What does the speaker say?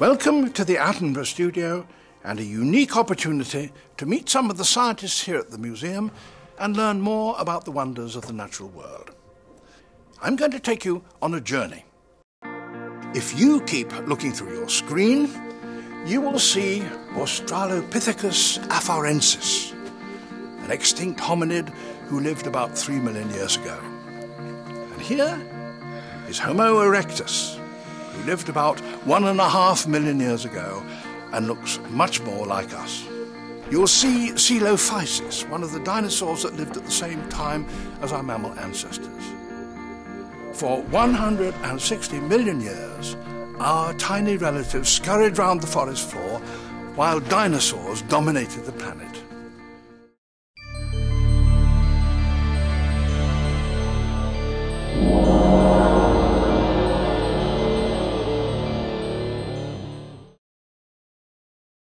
Welcome to the Attenborough studio and a unique opportunity to meet some of the scientists here at the museum and learn more about the wonders of the natural world. I'm going to take you on a journey. If you keep looking through your screen, you will see Australopithecus afarensis, an extinct hominid who lived about 3 million years ago. And here is Homo erectus, who lived about 1.5 million years ago and looks much more like us. You'll see Coelophysis, one of the dinosaurs that lived at the same time as our mammal ancestors. For 160 million years, our tiny relatives scurried round the forest floor while dinosaurs dominated the planet.